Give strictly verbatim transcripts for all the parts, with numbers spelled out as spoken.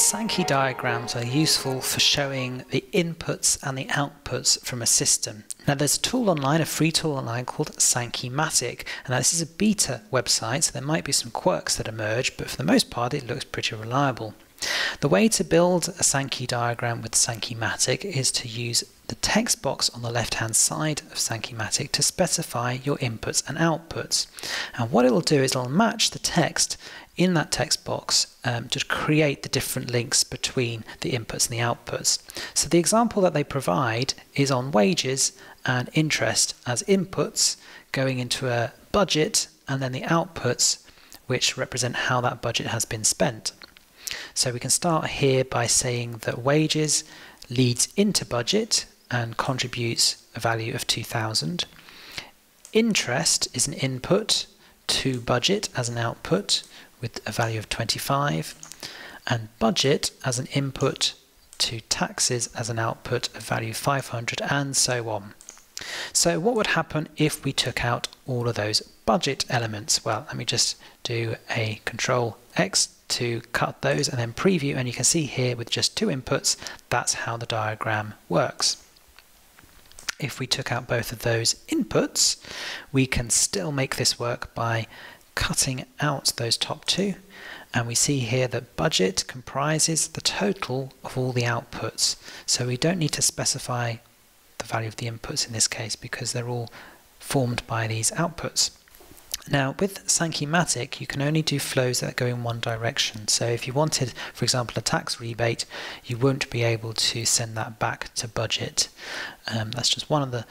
Sankey diagrams are useful for showing the inputs and the outputs from a system. Now there's a tool online, a free tool online called SankeyMatic. And now this is a beta website, so there might be some quirks that emerge, but for the most part it looks pretty reliable. The way to build a Sankey diagram with SankeyMatic is to use the text box on the left-hand side of SankeyMatic to specify your inputs and outputs. And what it'll do is it'll match the text in that text box um, to create the different links between the inputs and the outputs. So the example that they provide is on wages and interest as inputs going into a budget, and then the outputs which represent how that budget has been spent. So we can start here by saying that wages leads into budget and contributes a value of two thousand. Interest is an input to budget as an output with a value of twenty-five, and budget as an input to taxes as an output of value five hundred, and so on. So what would happen if we took out all of those budget elements? Well, let me just do a control X to cut those and then preview, and you can see here with just two inputs, that's how the diagram works. If we took out both of those inputs, we can still make this work by cutting out those top two, and we see here that budget comprises the total of all the outputs, so we don't need to specify the value of the inputs in this case because they're all formed by these outputs. Now with SankeyMatic you can only do flows that go in one direction, so if you wanted, for example, a tax rebate, you won't be able to send that back to budget. Um, that's just one of the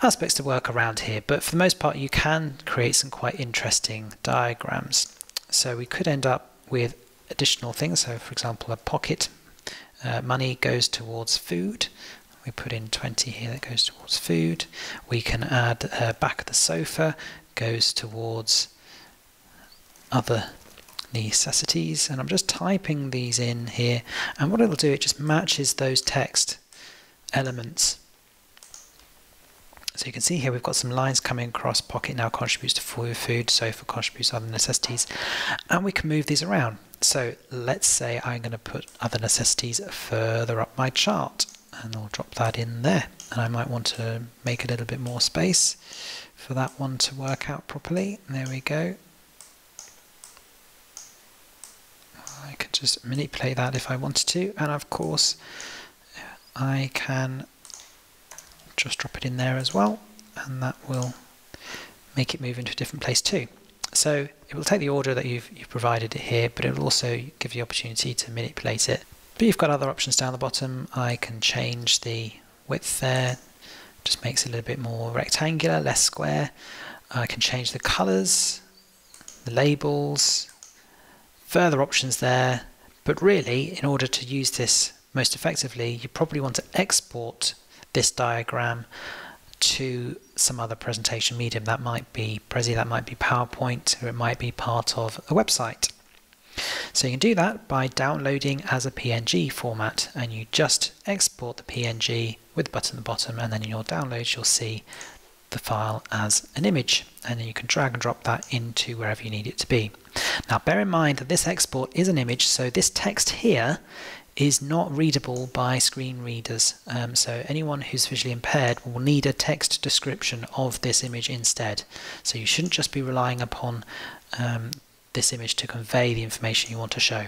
aspects to work around here, but for the most part you can create some quite interesting diagrams. So we could end up with additional things, so for example a pocket uh, money goes towards food. We put in twenty here, that goes towards food. We can add uh, back of the sofa goes towards other necessities, and I'm just typing these in here, and what it'll do, it just matches those text elements. So you can see here we've got some lines coming across. Pocket now contributes to food, sofa contributes other necessities, and we can move these around. So let's say I'm going to put other necessities further up my chart, and I'll drop that in there, and I might want to make a little bit more space for that one to work out properly. There we go. I could just manipulate that if I wanted to, and of course I can just drop it in there as well, and that will make it move into a different place too. So it will take the order that you've, you've provided it here, but it will also give you the opportunity to manipulate it. But you've got other options down the bottom. I can change the width there, just makes it a little bit more rectangular, less square. I can change the colours, the labels, further options there. But really, in order to use this most effectively, you probably want to export this diagram to some other presentation medium. That might be Prezi, that might be PowerPoint, or it might be part of a website. So you can do that by downloading as a P N G format, and you just export the P N G with the button at the bottom, and then in your downloads you'll see the file as an image, and then you can drag and drop that into wherever you need it to be. Now bear in mind that this export is an image, so this text here is not readable by screen readers, um, so anyone who's visually impaired will need a text description of this image instead. So you shouldn't just be relying upon um, this image to convey the information you want to show.